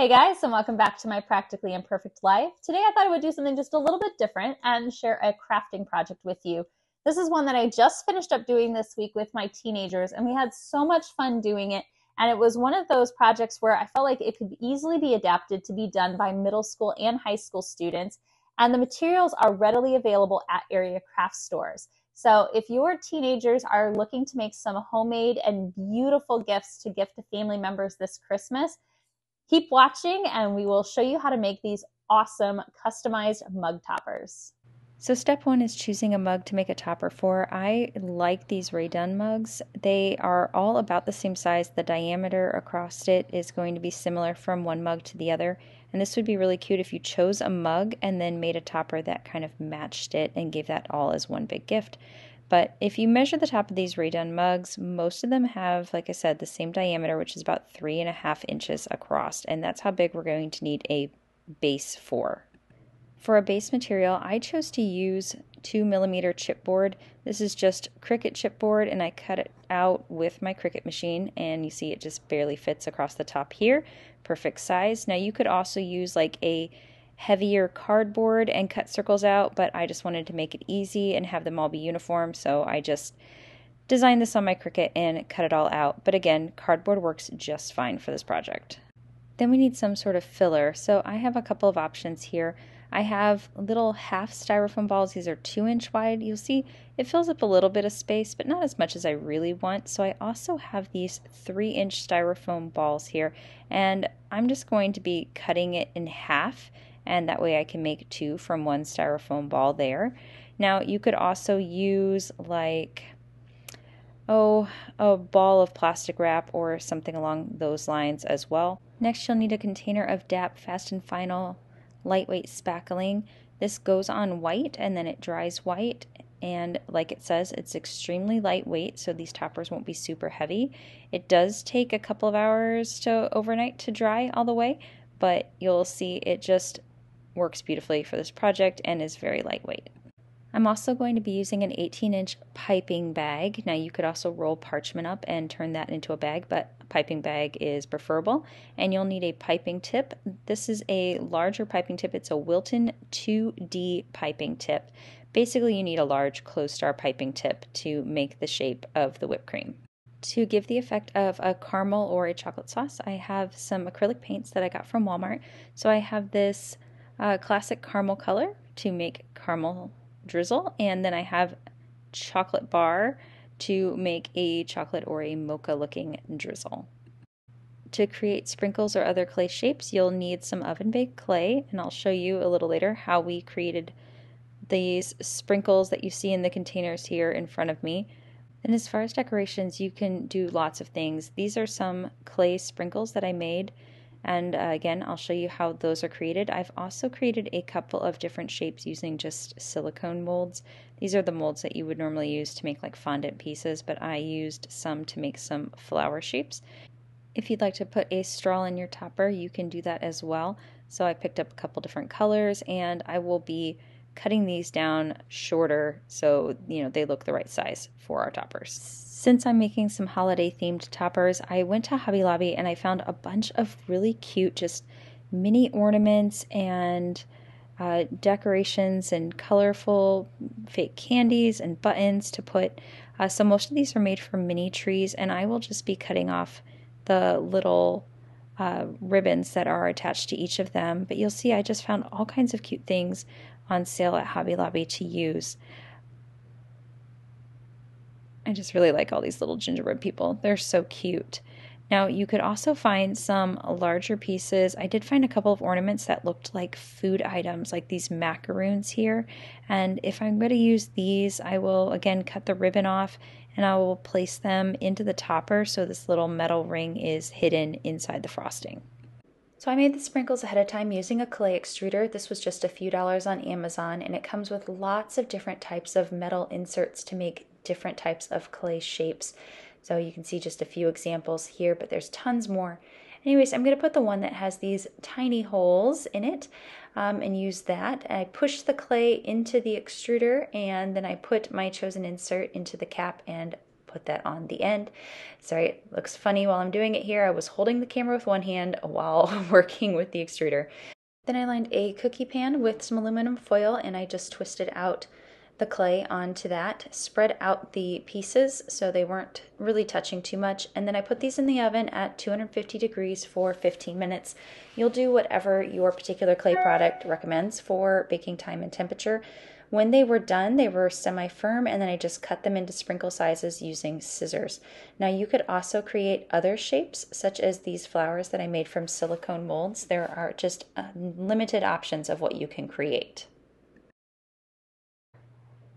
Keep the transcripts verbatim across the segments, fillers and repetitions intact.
Hey guys, and welcome back to My Practically Imperfect Life. Today I thought I would do something just a little bit different and share a crafting project with you. This is one that I just finished up doing this week with my teenagers, and we had so much fun doing it. And it was one of those projects where I felt like it could easily be adapted to be done by middle school and high school students. And the materials are readily available at area craft stores. So if your teenagers are looking to make some homemade and beautiful gifts to gift to family members this Christmas, keep watching and we will show you how to make these awesome customized mug toppers. So step one is choosing a mug to make a topper for. I like these Ray Dunn mugs. They are all about the same size. The diameter across it is going to be similar from one mug to the other. And this would be really cute if you chose a mug and then made a topper that kind of matched it and gave that all as one big gift. But if you measure the top of these Ray Dunn mugs, most of them have, like I said, the same diameter, which is about three and a half inches across. And that's how big we're going to need a base for. For a base material, I chose to use two millimeter chipboard. This is just Cricut chipboard, and I cut it out with my Cricut machine, and you see it just barely fits across the top here. Perfect size. Now you could also use like a heavier cardboard and cut circles out, but I just wanted to make it easy and have them all be uniform, so I just designed this on my Cricut and cut it all out. But again, cardboard works just fine for this project. Then we need some sort of filler, so I have a couple of options here. I have little half styrofoam balls. These are two inch wide. You'll see it fills up a little bit of space, but not as much as I really want. So I also have these three inch styrofoam balls here, and I'm just going to be cutting it in half, and that way I can make two from one styrofoam ball there. Now you could also use like oh a ball of plastic wrap or something along those lines as well. Next you'll need a container of D A P Fast and Final lightweight spackling. This goes on white and then it dries white, and like it says, it's extremely lightweight, so these toppers won't be super heavy. It does take a couple of hours to overnight to dry all the way, but you'll see it just works beautifully for this project and is very lightweight. I'm also going to be using an eighteen inch piping bag. Now you could also roll parchment up and turn that into a bag, but a piping bag is preferable. And you'll need a piping tip. This is a larger piping tip. It's a Wilton two D piping tip. Basically you need a large closed star piping tip to make the shape of the whipped cream. To give the effect of a caramel or a chocolate sauce, I have some acrylic paints that I got from Walmart. So I have this uh, classic caramel color to make caramel drizzle, and then I have chocolate bar to make a chocolate or a mocha looking drizzle. To create sprinkles or other clay shapes, you'll need some oven baked clay, and I'll show you a little later how we created these sprinkles that you see in the containers here in front of me. And as far as decorations, you can do lots of things. These are some clay sprinkles that I made, and uh, again, I'll show you how those are created. I've also created a couple of different shapes using just silicone molds. These are the molds that you would normally use to make like fondant pieces, but I used some to make some flower shapes. If you'd like to put a straw in your topper, you can do that as well. So I picked up a couple different colors, and I will be cutting these down shorter so you know they look the right size for our toppers. Since I'm making some holiday themed toppers, I went to Hobby Lobby and I found a bunch of really cute just mini ornaments and uh, decorations and colorful fake candies and buttons to put. Uh, so most of these are made from mini trees, and I will just be cutting off the little uh, ribbons that are attached to each of them. But you'll see I just found all kinds of cute things on sale at Hobby Lobby to use. I just really like all these little gingerbread people. They're so cute. Now you could also find some larger pieces. I did find a couple of ornaments that looked like food items, like these macaroons here. And if I'm going to use these, I will again cut the ribbon off and I will place them into the topper so this little metal ring is hidden inside the frosting. So I made the sprinkles ahead of time using a clay extruder. This was just a few dollars on Amazon, and it comes with lots of different types of metal inserts to make different types of clay shapes. So you can see just a few examples here, but there's tons more. Anyways, I'm going to put the one that has these tiny holes in it um, and use that. I push the clay into the extruder, and then I put my chosen insert into the cap and put that on the end. Sorry, it looks funny while I'm doing it here. I was holding the camera with one hand while working with the extruder. Then I lined a cookie pan with some aluminum foil and I just twisted out the clay onto that, spread out the pieces so they weren't really touching too much, and then I put these in the oven at two hundred fifty degrees for fifteen minutes. You'll do whatever your particular clay product recommends for baking time and temperature. When they were done, they were semi-firm, and then I just cut them into sprinkle sizes using scissors. Now you could also create other shapes, such as these flowers that I made from silicone molds. There are just unlimited options of what you can create.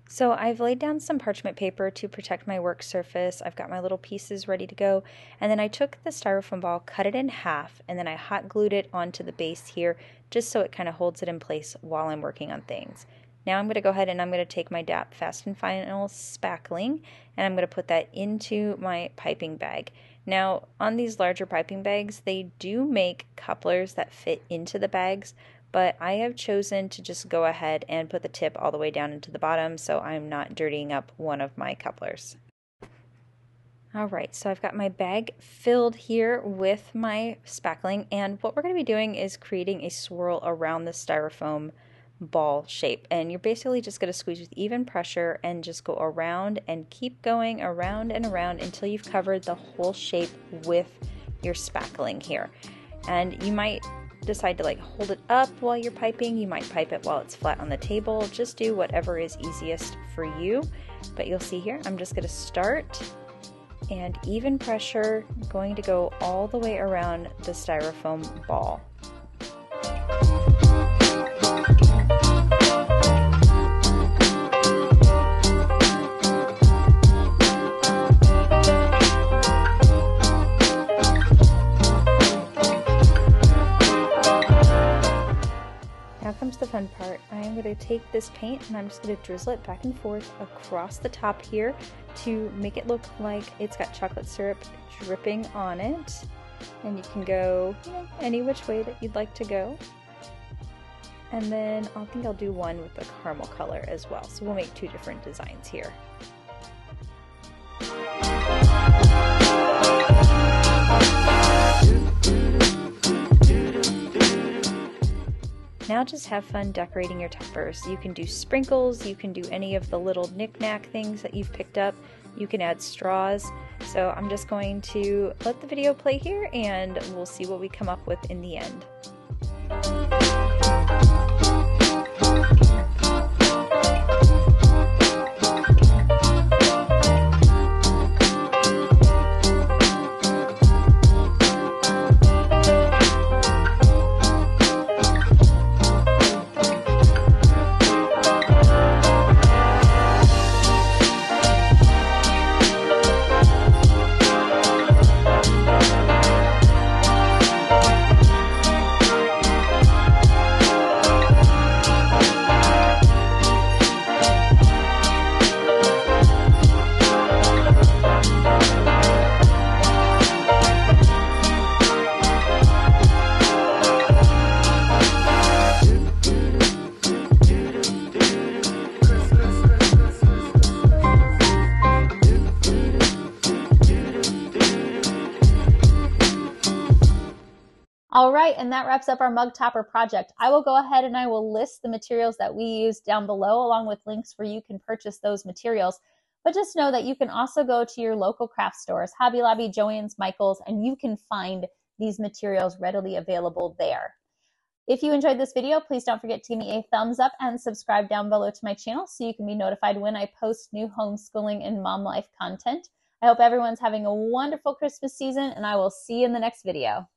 So I've laid down some parchment paper to protect my work surface. I've got my little pieces ready to go. And then I took the styrofoam ball, cut it in half, and then I hot glued it onto the base here just so it kind of holds it in place while I'm working on things. Now I'm going to go ahead and I'm going to take my D A P Fast and Final spackling and I'm going to put that into my piping bag. Now on these larger piping bags, they do make couplers that fit into the bags, but I have chosen to just go ahead and put the tip all the way down into the bottom so I'm not dirtying up one of my couplers. All right, so I've got my bag filled here with my spackling, and what we're gonna be doing is creating a swirl around the styrofoam ball shape, and you're basically just gonna squeeze with even pressure and just go around and keep going around and around until you've covered the whole shape with your spackling here. And you might decide to like hold it up while you're piping. You might pipe it while it's flat on the table. Just do whatever is easiest for you. But you'll see here, I'm just going to start and even pressure, going to go all the way around the styrofoam ball. Fun part, I'm going to take this paint and I'm just going to drizzle it back and forth across the top here to make it look like it's got chocolate syrup dripping on it, and you can go, you know, any which way that you'd like to go. And then I think I'll do one with the caramel color as well, so we'll make two different designs here. Now just have fun decorating your toppers. You can do sprinkles, you can do any of the little knick-knack things that you've picked up. You can add straws. So I'm just going to let the video play here and we'll see what we come up with in the end. All right, and that wraps up our mug topper project. I will go ahead and I will list the materials that we used down below, along with links where you can purchase those materials. But just know that you can also go to your local craft stores, Hobby Lobby, Joann's, Michaels, and you can find these materials readily available there. If you enjoyed this video, please don't forget to give me a thumbs up and subscribe down below to my channel so you can be notified when I post new homeschooling and mom life content. I hope everyone's having a wonderful Christmas season, and I will see you in the next video.